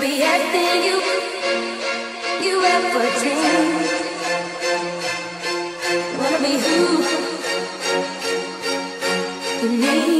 be everything you ever dreamed. Wanna be who you need.